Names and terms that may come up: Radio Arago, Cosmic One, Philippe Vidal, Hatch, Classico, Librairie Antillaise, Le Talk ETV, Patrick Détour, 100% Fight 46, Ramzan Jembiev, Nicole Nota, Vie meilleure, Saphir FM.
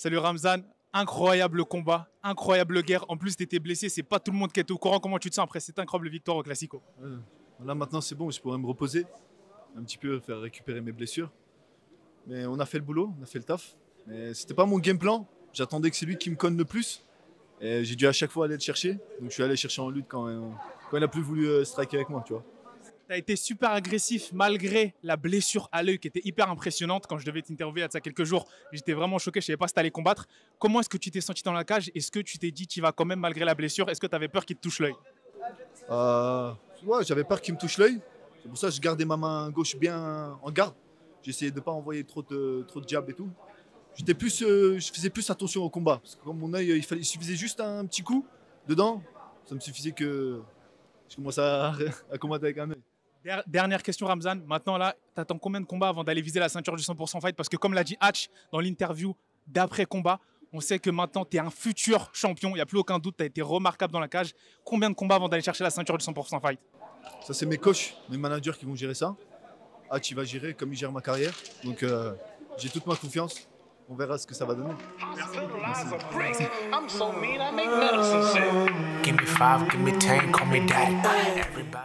Salut Ramzan, incroyable combat, incroyable guerre. En plus, tu étais blessé, c'est pas tout le monde qui était au courant. Comment tu te sens après cette incroyable victoire au Classico? Là maintenant, c'est bon, je pourrais me reposer un petit peu, faire récupérer mes blessures. Mais on a fait le boulot, on a fait le taf. Mais c'était pas mon game plan. J'attendais que c'est lui qui me conne le plus. Et j'ai dû à chaque fois aller le chercher. Donc je suis allé chercher en lutte quand il n'a plus voulu striker avec moi, tu vois. Tu as été super agressif malgré la blessure à l'œil qui était hyper impressionnante. Quand je devais t'interviewer il y a de ça quelques jours, j'étais vraiment choqué, je ne savais pas si tu allais combattre. Comment est-ce que tu t'es senti dans la cage? Est-ce que tu t'es dit tu vas quand même malgré la blessure? Est-ce que tu avais peur qu'il te touche l'œil? Ouais, j'avais peur qu'il me touche l'œil. C'est pour ça que je gardais ma main gauche bien en garde. J'essayais de ne pas envoyer trop de jabs et tout. Je faisais plus attention au combat. Parce que comme mon œil, il suffisait juste un petit coup dedans. Ça me suffisait que je commence à combattre avec un œil. Dernière question Ramzan, maintenant là, t'attends combien de combats avant d'aller viser la ceinture du 100% Fight? Parce que comme l'a dit Hatch dans l'interview d'après combat, on sait que maintenant tu es un futur champion, il n'y a plus aucun doute, tu as été remarquable dans la cage. Combien de combats avant d'aller chercher la ceinture du 100% Fight? Ça c'est mes coachs, mes managers qui vont gérer ça. Hatch il va gérer comme il gère ma carrière, donc j'ai toute ma confiance, on verra ce que ça va donner. Merci.